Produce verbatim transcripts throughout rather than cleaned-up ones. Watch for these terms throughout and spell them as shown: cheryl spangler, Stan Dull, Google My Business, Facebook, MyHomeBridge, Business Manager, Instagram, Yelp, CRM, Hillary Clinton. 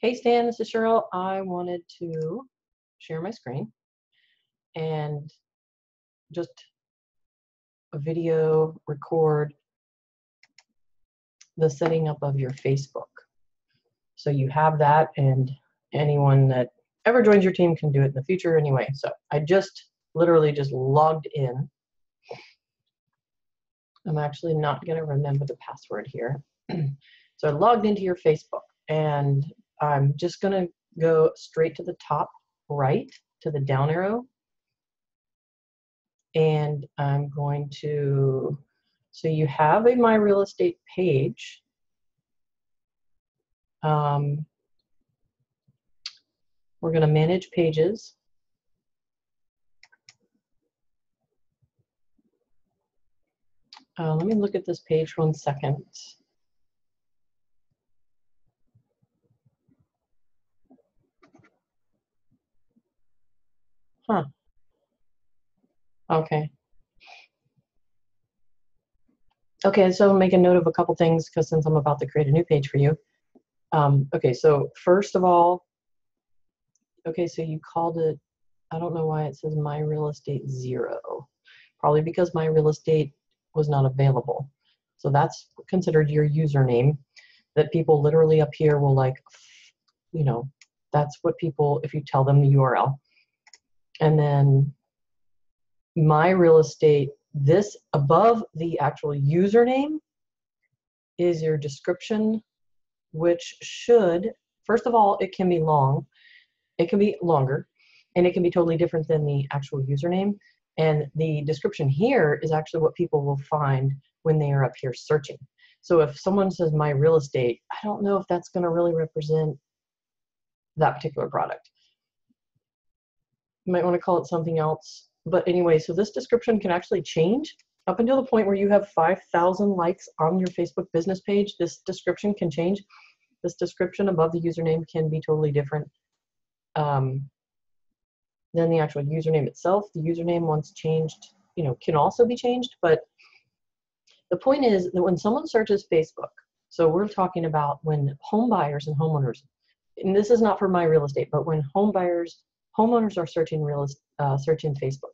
Hey Stan, this is Cheryl. I wanted to share my screen and just a video record the setting up of your Facebook. So you have that, and anyone that ever joins your team can do it in the future anyway. So I just literally just logged in. I'm actually not going to remember the password here. So I logged into your Facebook, and I'm just going to go straight to the top right, to the down arrow, and I'm going to, so you have a My Real Estate page. Um, we're going to manage pages. Uh, let me look at this page one second. Huh. Okay. Okay, so make a note of a couple things, because since I'm about to create a new page for you. Um, okay, so first of all, okay, so you called it, I don't know why it says My Real Estate Zero. Probably because My Real Estate was not available. So that's considered your username that people literally up here will like, you know, that's what people, if you tell them the U R L. And then My Real Estate, this above the actual username is your description, which should, first of all, it can be long, it can be longer, and it can be totally different than the actual username. And the description here is actually what people will find when they are up here searching. So if someone says My Real Estate, I don't know if that's going to really represent that particular product. You might want to call it something else. But anyway, so this description can actually change. Up until the point where you have five thousand likes on your Facebook business page, this description can change. This description above the username can be totally different um, than the actual username itself. The username, once changed, you know, can also be changed. But the point is that when someone searches Facebook, so we're talking about when home buyers and homeowners, and this is not for My Real Estate, but when home buyers homeowners are searching real estate, uh, searching Facebook,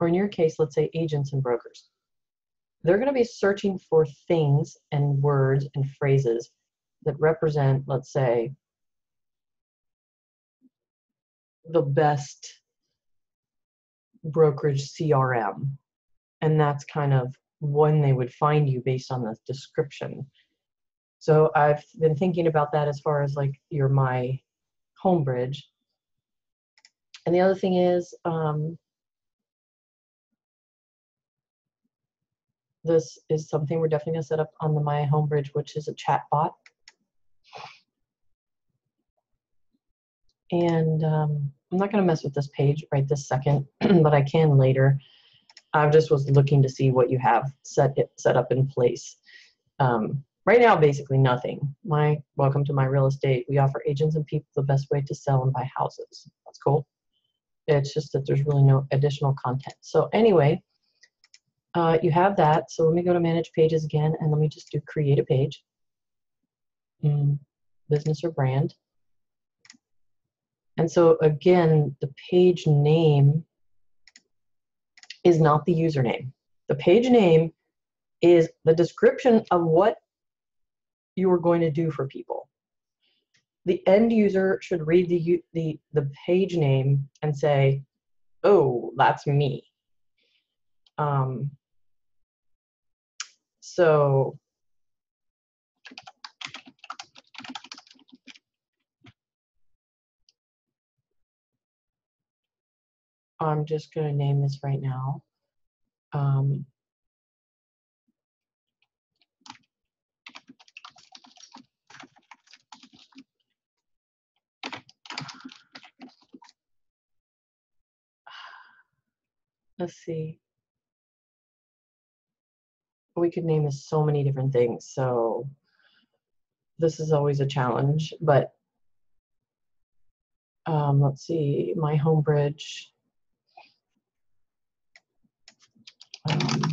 or in your case, let's say agents and brokers. They're going to be searching for things and words and phrases that represent, let's say, the best brokerage C R M, and that's kind of when they would find you based on the description. So I've been thinking about that as far as like your My Home Bridge. And the other thing is um, this is something we're definitely going to set up on the My Home Bridge, which is a chat bot. And um, I'm not going to mess with this page right this second, but I can later. I just was looking to see what you have set, it, set up in place. Um, right now, basically nothing. My Welcome to My Real Estate. We offer agents and people the best way to sell and buy houses. That's cool. It's just that there's really no additional content. So anyway, uh, you have that. So let me go to manage pages again, and let me just do create a page, mm, business or brand. And so again, the page name is not the username. The page name is the description of what you are going to do for people. The end user should read the, the, the page name and say, oh, that's me. Um, so I'm just going to name this right now. Um, Let's see. We could name this so many different things, so this is always a challenge. But um, let's see, My Home Bridge. Um,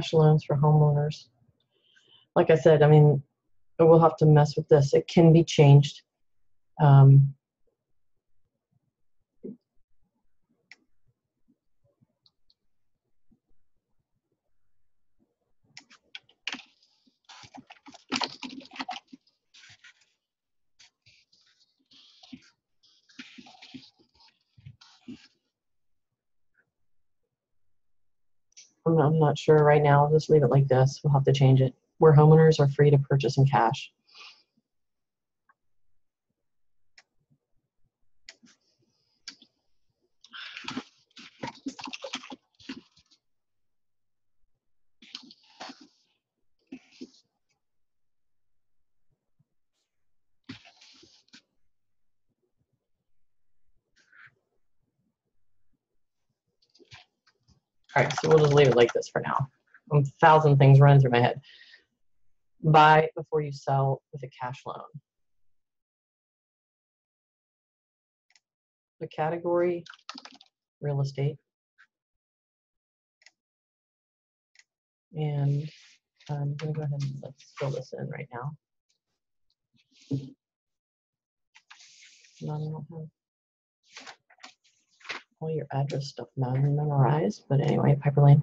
cash loans for homeowners. Like I said, I mean, we'll have to mess with this. It can be changed. Um, I'm not, I'm not sure right now. I'll just leave it like this. We'll have to change it. Where homeowners are free to purchase in cash. All right, so we'll just leave it like this for now. A thousand things running through my head. Buy before you sell with a cash loan. The category, real estate. And I'm gonna go ahead and let's fill this in right now. No, I don't have all your address stuff memorized, but anyway, Piper Lane.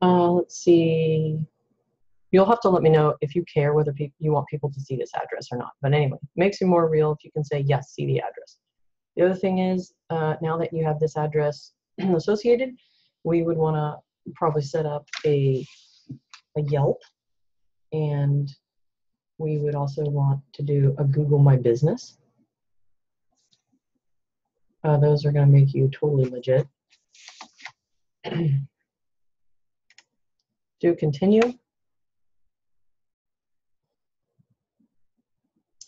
Uh, let's see. You'll have to let me know if you care whether pe you want people to see this address or not. But anyway, it makes you more real if you can say, yes, see the address. The other thing is, uh, now that you have this address associated, we would want to probably set up a, a Yelp, and we would also want to do a Google My Business. Uh, those are going to make you totally legit. Do continue.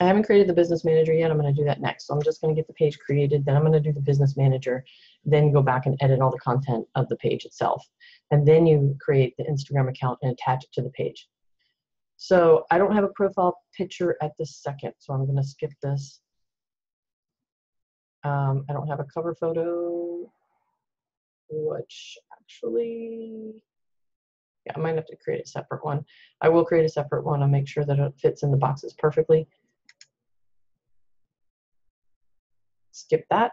I haven't created the business manager yet. I'm going to do that next. So I'm just going to get the page created. Then I'm going to do the business manager, then go back and edit all the content of the page itself. And then you create the Instagram account and attach it to the page. So I don't have a profile picture at this second, so I'm going to skip this. Um, I don't have a cover photo, which actually, yeah, I might have to create a separate one. I will create a separate one and make sure that it fits in the boxes perfectly. Skip that.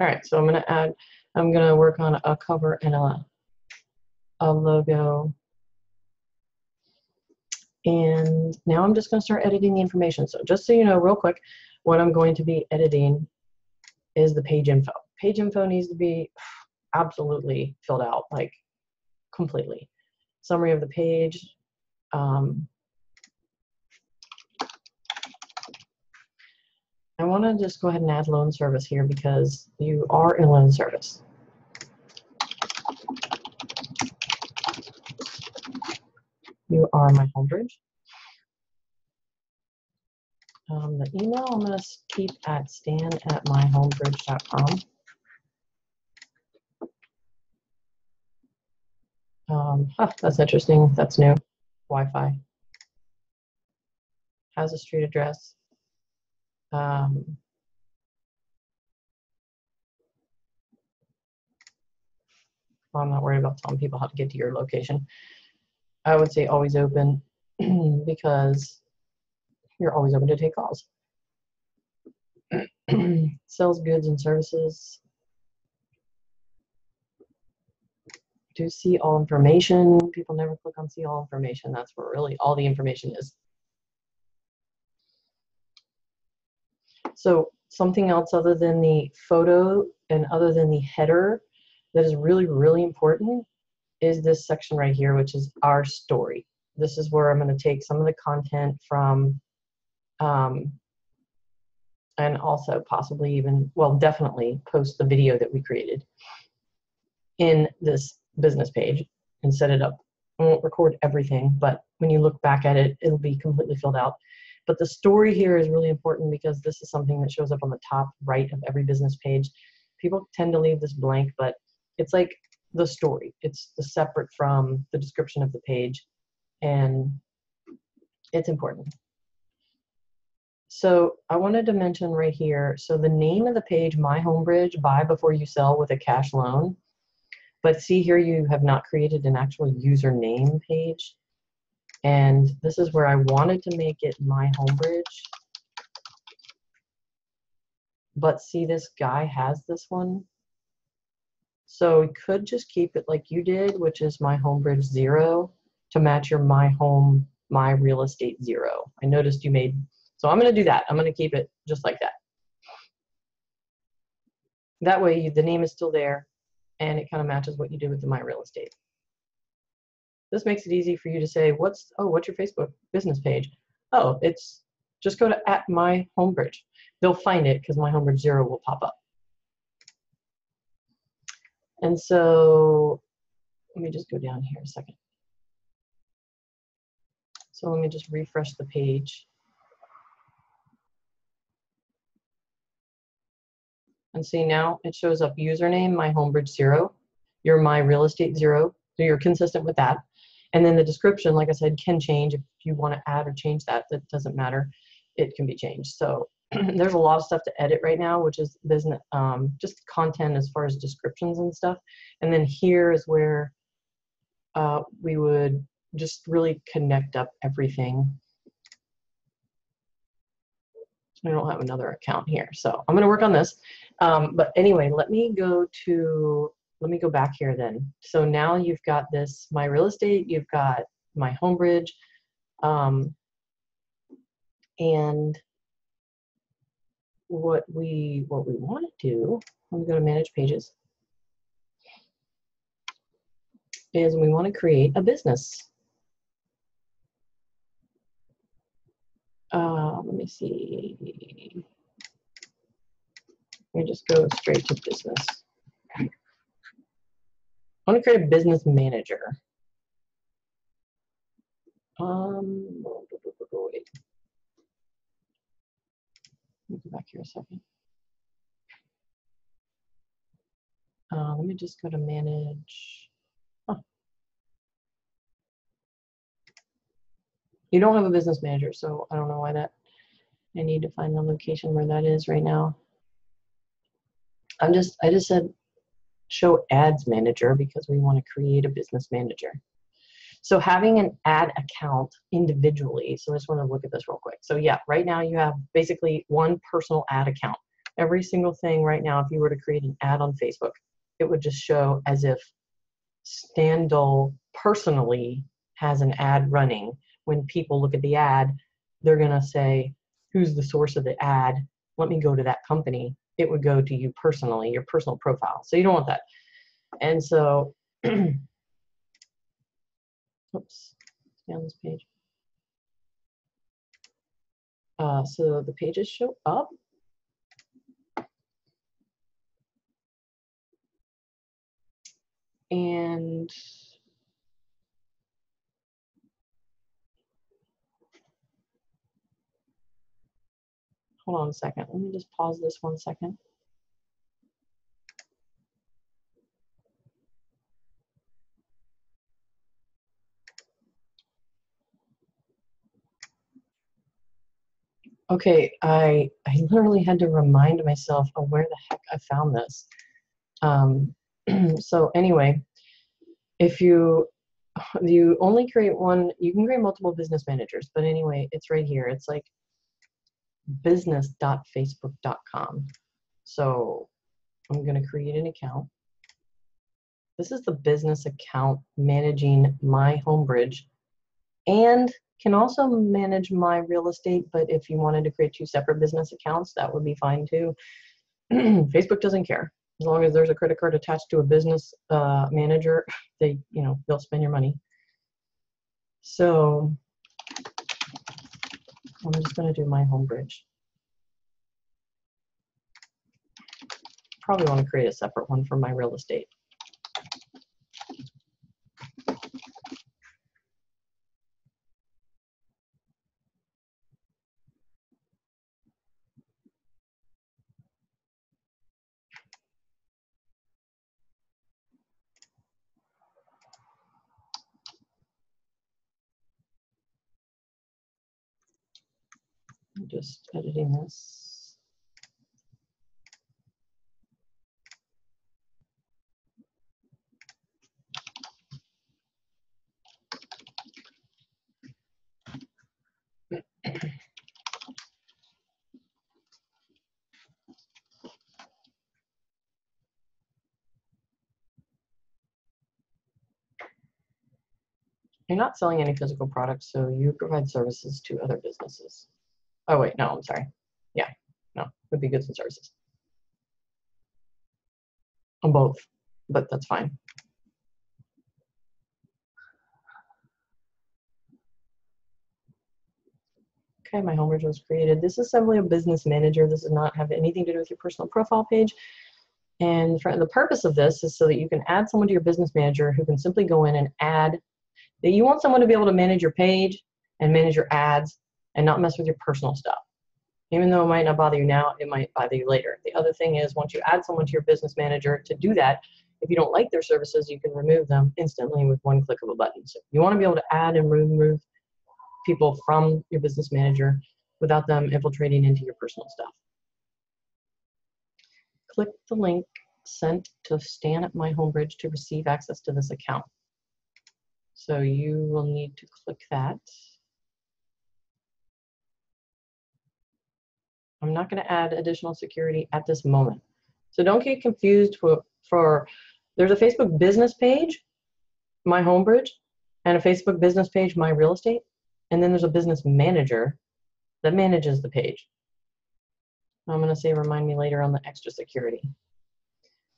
All right, so I'm gonna add, I'm gonna work on a cover and a, a logo. And now I'm just gonna start editing the information. So just so you know, real quick, what I'm going to be editing is the page info. Page info needs to be absolutely filled out, like completely. Summary of the page. Um, I want to just go ahead and add loan service here because you are in loan service. You are MyHomeBridge. Um, the email I'm going to keep at stan at my home bridge dot com. Um, huh, that's interesting. That's new. Wi-Fi. Has a street address. Um, well, I'm not worried about telling people how to get to your location. I would say always open because you're always open to take calls. Sells goods and services. Do see all information. People never click on see all information. That's where really all the information is. So something else other than the photo and other than the header that is really, really important is this section right here, which is our story. This is where I'm going to take some of the content from, um, and also possibly even, well, definitely post the video that we created in this business page and set it up. I won't record everything, but when you look back at it, it'll be completely filled out. But the story here is really important because this is something that shows up on the top right of every business page. People tend to leave this blank, but it's like the story. It's the separate from the description of the page. and it's important. So I wanted to mention right here, so the name of the page, My Home Bridge, buy before you sell with a cash loan. But see here, you have not created an actual username page. And this is where I wanted to make it My Home Bridge. But see, this guy has this one. So you could just keep it like you did, which is My Home Bridge zero to match your My Home, My Real Estate zero. I noticed you made, so I'm going to do that. I'm going to keep it just like that. That way you, the name is still there and it kind of matches what you do with the My Real Estate. This makes it easy for you to say, what's, oh, what's your Facebook business page? Oh, it's, just go to at My Home Bridge. They'll find it because My Home Bridge zero will pop up. And so let me just go down here a second. So let me just refresh the page and see, now it shows up username My Home Bridge zero, your My Real Estate zero, so you're consistent with that. And then the description, like I said, can change if you want to add or change that. That doesn't matter; it can be changed. So there's a lot of stuff to edit right now, which is business, um, just content as far as descriptions and stuff. And then here is where uh, we would just really connect up everything. I don't have another account here, so I'm going to work on this. Um, but anyway, let me go to let me go back here then. So now you've got this My Real Estate, you've got My Home Bridge, um, and what we what we want to do, let me go to Manage Pages, is we want to create a business. Uh, let me see. Let me just go straight to business. I want to create a business manager. Um, wait. Let me go back here a second. Uh, let me just go to manage. Huh. You don't have a business manager, so I don't know why that. I need to find the location where that is right now. I'm just, I just said show ads manager because we want to create a business manager. So having an ad account individually, so I just want to look at this real quick. So yeah, right now you have basically one personal ad account. Every single thing right now, if you were to create an ad on Facebook, it would just show as if Stan Dull personally has an ad running. When people look at the ad, they're going to say, who's the source of the ad? Let me go to that company. It would go to you personally, your personal profile. So you don't want that. And so, oops, down this page. Uh, so the pages show up. And hold on a second. Let me just pause this one second. Okay, I, I literally had to remind myself of where the heck I found this. Um, so anyway, if you, you only create one, you can create multiple business managers, but anyway, it's right here. It's like business dot facebook dot com. So I'm going to create an account. This is the business account managing My Home Bridge and can also manage My Real Estate, but if you wanted to create two separate business accounts, that would be fine too. Facebook doesn't care. As long as there's a credit card attached to a business uh, manager, they, you know, they'll spend your money. So I'm just going to do My Home Bridge. Probably want to create a separate one for My Real Estate. I'm just editing this. You're not selling any physical products, so you provide services to other businesses. Oh, wait, no, I'm sorry. Yeah, no, it would be goods and services. On both, but that's fine. Okay, my home bridge was created. This is simply a business manager. This does not have anything to do with your personal profile page. And for, the purpose of this is so that you can add someone to your business manager who can simply go in and add. That you want someone to be able to manage your page and manage your ads and not mess with your personal stuff. Even though it might not bother you now, it might bother you later. The other thing is, once you add someone to your business manager to do that, if you don't like their services, you can remove them instantly with one click of a button. So you want to be able to add and remove people from your business manager without them infiltrating into your personal stuff. Click the link sent to Stan at MyHomeBridge to receive access to this account. So you will need to click that. I'm not going to add additional security at this moment. So don't get confused for, for there's a Facebook business page, My HomeBridge, and a Facebook business page, My Real Estate, and then there's a business manager that manages the page. I'm going to say remind me later on the extra security.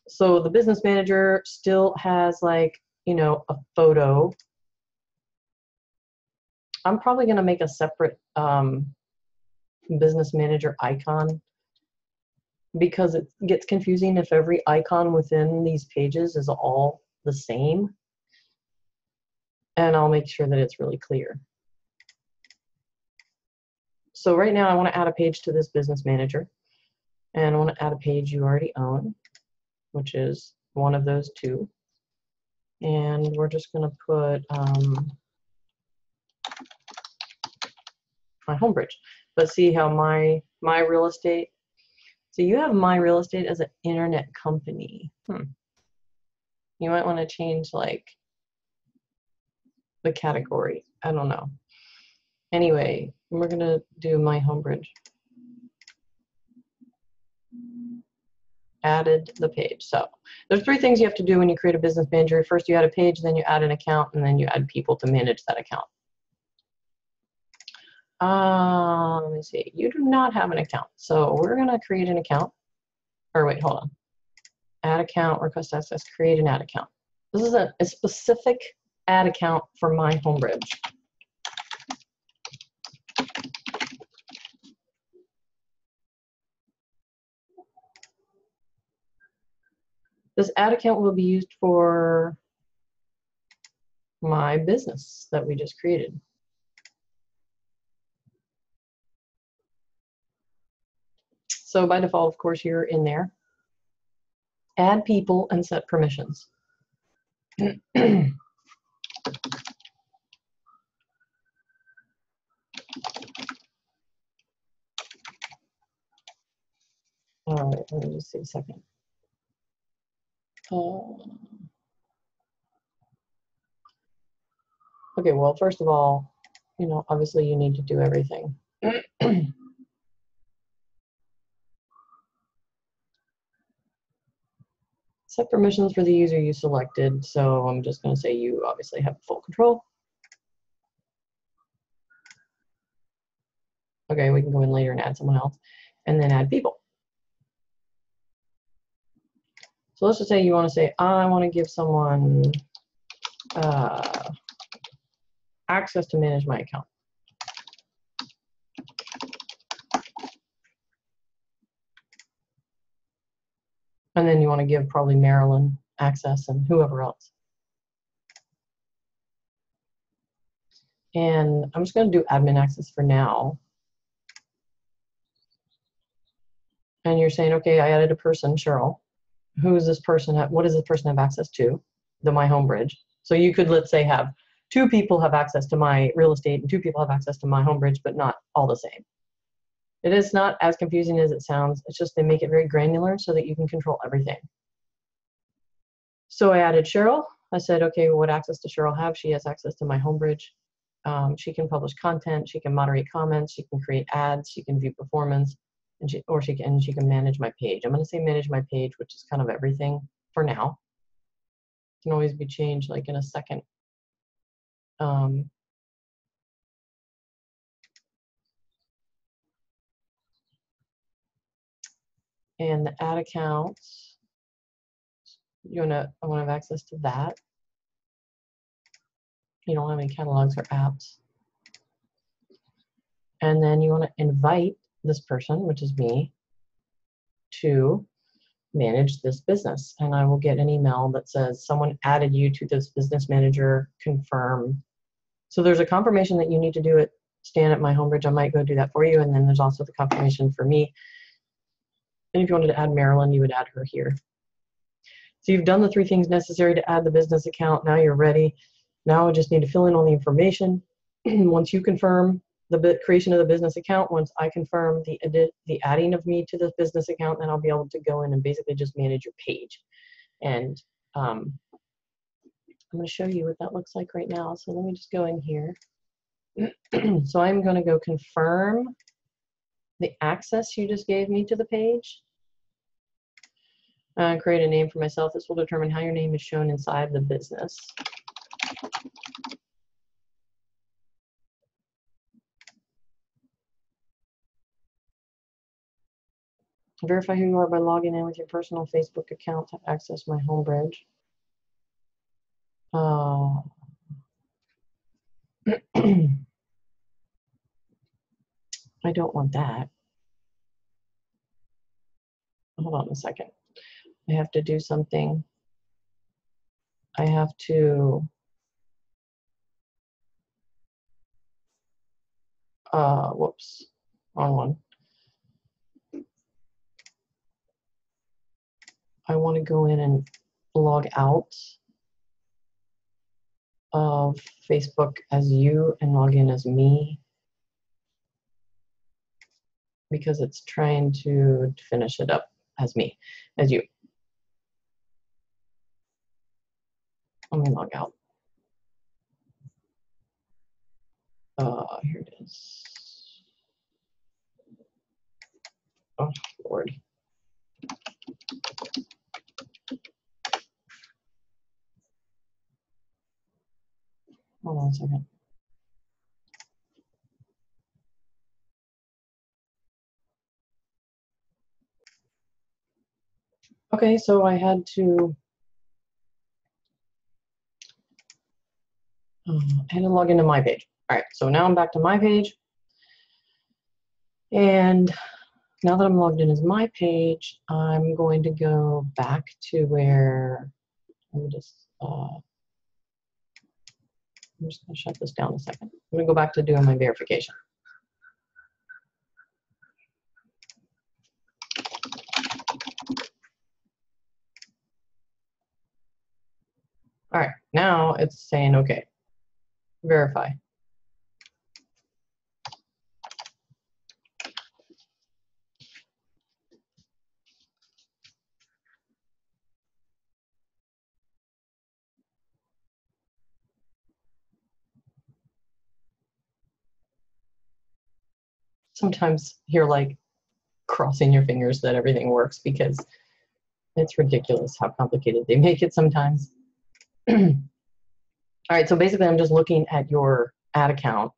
So the business manager still has, like, you know, a photo. I'm probably going to make a separate um, business manager icon, because it gets confusing if every icon within these pages is all the same. And I'll make sure that it's really clear. So right now I want to add a page to this business manager, and I want to add a page you already own, which is one of those two. And we're just going to put um, My HomeBridge. But see how my my real estate. So you have My Real Estate as an internet company. Hmm. You might want to change, like, the category. I don't know. Anyway, we're going to do My HomeBridge. Added the page. So there's three things you have to do when you create a business manager. First, you add a page, then you add an account, and then you add people to manage that account. Um, let me see. You do not have an account, so we're going to create an account. Or wait, hold on. Add account, request access, create an ad account. This is a, a specific ad account for My HomeBridge. This ad account will be used for my business that we just created. So by default, of course, you're in there. Add people and set permissions. All right, let me just see a second. Um, okay, well, first of all, you know, obviously you need to do everything. Set permissions for the user you selected, so I'm just going to say you obviously have full control. Okay, we can go in later and add someone else, and then add people. So let's just say you want to say, I want to give someone uh, access to manage my account. And then you want to give probably Marilyn access and whoever else. And I'm just going to do admin access for now. And you're saying, okay, I added a person, Cheryl. Who is this person? What does this person have access to? The My HomeBridge. So you could, let's say, have two people have access to My Real Estate and two people have access to My HomeBridge, but not all the same. It is not as confusing as it sounds. It's just they make it very granular so that you can control everything. So I added Cheryl. I said, okay, what access does Cheryl have? She has access to MyHomeBridge. Um, she can publish content. She can moderate comments. She can create ads. She can view performance, and she or she can and she can manage my page. I'm going to say manage my page, which is kind of everything for now. It can always be changed, like in a second. Um, and the ad accounts, you wanna I want to have access to that. You don't have any catalogs or apps. And then you want to invite this person, which is me, to manage this business. And I will get an email that says someone added you to this business manager, confirm. So there's a confirmation that you need to do it, Stan, at MyHomeBridge. I might go do that for you. And then there's also the confirmation for me. And if you wanted to add Marilyn, you would add her here. So you've done the three things necessary to add the business account. Now you're ready. Now I just need to fill in all the information. Once you confirm the creation of the business account, once I confirm the, edit, the adding of me to this business account, then I'll be able to go in and basically just manage your page. And um, I'm going to show you what that looks like right now. So let me just go in here. So I'm going to go confirm the access you just gave me to the page. Uh, create a name for myself. This will determine how your name is shown inside the business. Verify who you are by logging in with your personal Facebook account to access MyHomeBridge. Uh, I don't want that. Hold on a second. I have to do something. I have to uh whoops, wrong one. I want to go in and log out of Facebook as you and log in as me, because it's trying to finish it up as me, as you. Let me log out. Uh, here it is. Oh, Lord. Hold on a second. Okay, so I had to um, I had to log into my page. All right, so now I'm back to my page, and now that I'm logged in as my page, I'm going to go back to where. Let me just. Uh, I'm just going to shut this down a second. I'm going to go back to doing my verification. All right, now it's saying, okay, verify. Sometimes you're like crossing your fingers that everything works, because it's ridiculous how complicated they make it sometimes. All right, so basically I'm just looking at your ad account.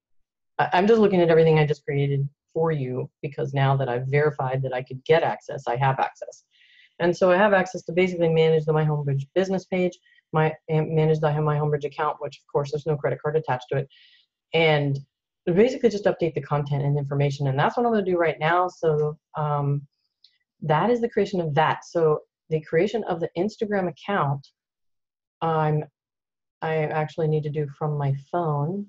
I'm just looking at everything I just created for you, because now that I've verified that I could get access, I have access. And so I have access to basically manage the MyHomeBridge business page, my manage the MyHomeBridge account, which of course there's no credit card attached to it, and basically just update the content and information, and that's what I'm going to do right now. So um, that is the creation of that. So the creation of the Instagram account, I'm I actually need to do from my phone.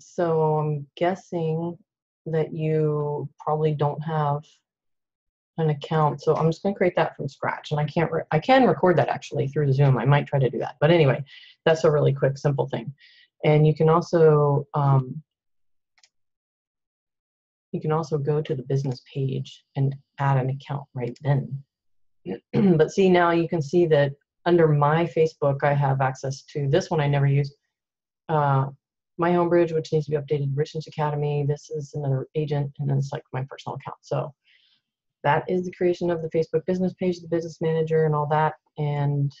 So I'm guessing that you probably don't have an account, so I'm just going to create that from scratch. And I can't re I can record that actually through Zoom. I might try to do that, but anyway, that's a really quick, simple thing. And you can also um, You can also go to the business page and add an account right then. But see, now you can see that under my Facebook, I have access to this one I never use. Uh, MyHomeBridge, which needs to be updated, Richness Academy. This is another agent, and then it's like my personal account. So that is the creation of the Facebook business page, the business manager, and all that. And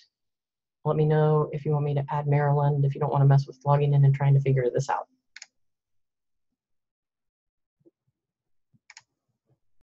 let me know if you want me to add Maryland, if you don't want to mess with logging in and trying to figure this out.